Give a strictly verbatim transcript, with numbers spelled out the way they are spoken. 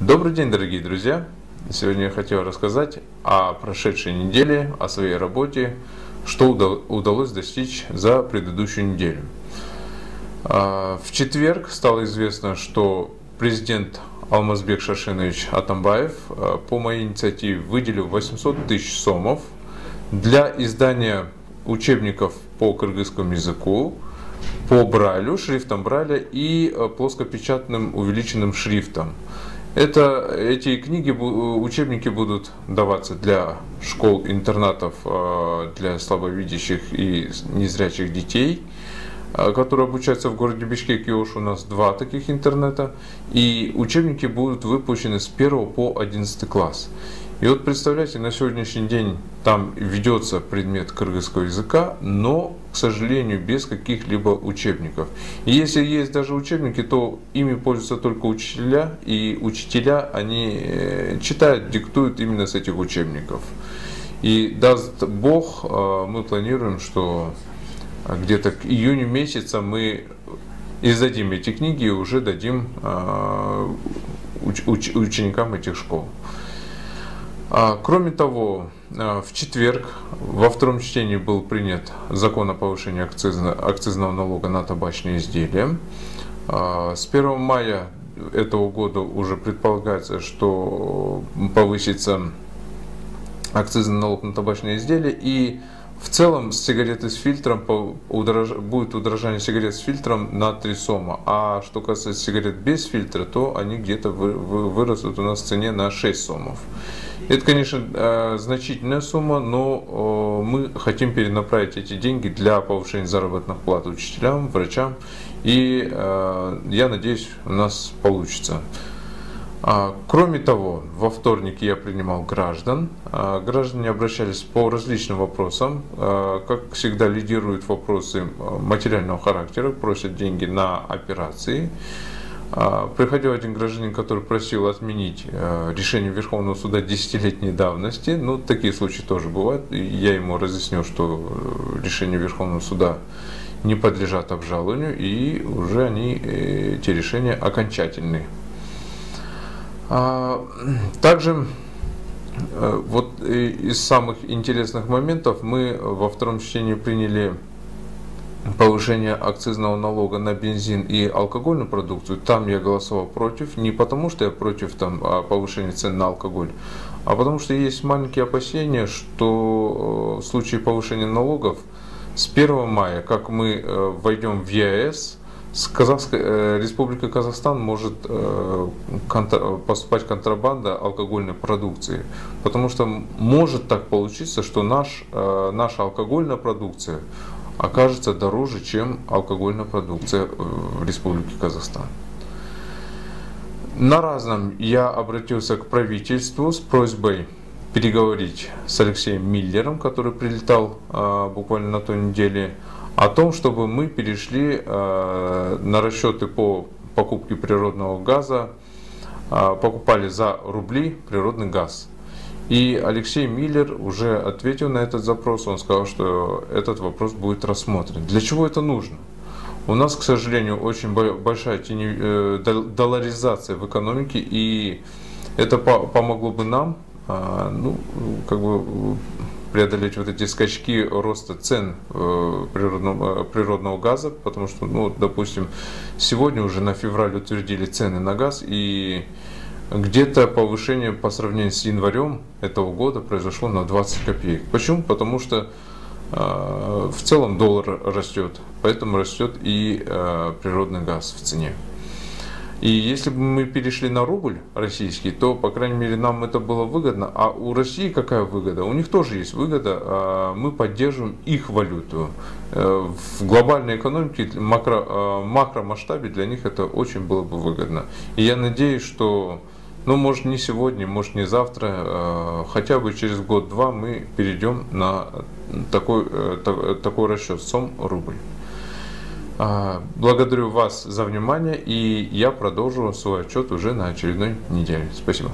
Добрый день, дорогие друзья! Сегодня я хотел рассказать о прошедшей неделе, о своей работе, что удалось достичь за предыдущую неделю. В четверг стало известно, что президент Алмазбек Шашинович Атамбаев по моей инициативе выделил восемьсот тысяч сомов для издания учебников по кыргызскому языку, по Брайлю, шрифтом Брайля и плоскопечатным увеличенным шрифтом. Это, эти книги, учебники будут даваться для школ-интернатов для слабовидящих и незрячих детей, которые обучаются в городе Бишкек. Уж у нас два таких интернета, и учебники будут выпущены с первого по одиннадцатый класс. И вот представляете, на сегодняшний день там ведется предмет кыргызского языка, но, к сожалению, без каких-либо учебников. И если есть даже учебники, то ими пользуются только учителя, и учителя они читают, диктуют именно с этих учебников. И даст Бог, мы планируем, что где-то к июню месяца мы издадим эти книги и уже дадим уч уч ученикам этих школ. Кроме того, в четверг во втором чтении был принят закон о повышении акцизного налога на табачные изделия. С первого мая этого года уже предполагается, что повысится акцизный налог на табачные изделия, и в целом с сигареты с фильтром будет удорожание сигарет с фильтром на три сома, а что касается сигарет без фильтра, то они где-то вырастут у нас в цене на шесть сомов. Это, конечно, значительная сумма, но мы хотим перенаправить эти деньги для повышения заработных плат учителям, врачам, и я надеюсь, у нас получится. Кроме того, во вторник я принимал граждан. Граждане обращались по различным вопросам. Как всегда, лидируют вопросы материального характера, просят деньги на операции. Приходил один гражданин, который просил отменить решение Верховного суда десятилетней давности. Ну, такие случаи тоже бывают. Я ему разъяснил, что решения Верховного суда не подлежат обжалованию, и уже они, эти решения, окончательные. Также вот из самых интересных моментов: мы во втором чтении приняли повышение акцизного налога на бензин и алкогольную продукцию. Там я голосовал против, не потому что я против там повышения цен на алкоголь, а потому что есть маленькие опасения, что в случае повышения налогов с первого мая, как мы войдем в ЕАС, Республика Казахстан может поступать контрабанда алкогольной продукции, потому что может так получиться, что наш, наша алкогольная продукция окажется дороже, чем алкогольная продукция в Республике Казахстан. На разном я обратился к правительству с просьбой переговорить с Алексеем Миллером, который прилетал буквально на той неделе, о том, чтобы мы перешли на расчеты по покупке природного газа, покупали за рубли природный газ. И Алексей Миллер уже ответил на этот запрос, он сказал, что этот вопрос будет рассмотрен. Для чего это нужно? У нас, к сожалению, очень большая долларизация в экономике, и это помогло бы нам, ну, как бы, преодолеть вот эти скачки роста цен природного, природного газа, потому что, ну, допустим, сегодня уже на февраль утвердили цены на газ, и где-то повышение по сравнению с январем этого года произошло на двадцать копеек. Почему? Потому что э, в целом доллар растет, поэтому растет и э, природный газ в цене. И если бы мы перешли на рубль российский, то, по крайней мере, нам это было выгодно. А у России какая выгода? У них тоже есть выгода. Мы поддерживаем их валюту. В глобальной экономике, макро, макромасштабе для них это очень было бы выгодно. И я надеюсь, что, ну, может, не сегодня, может, не завтра, хотя бы через год-два мы перейдем на такой, такой расчет сом рубль. Благодарю вас за внимание, и я продолжу свой отчет уже на очередной неделе. Спасибо.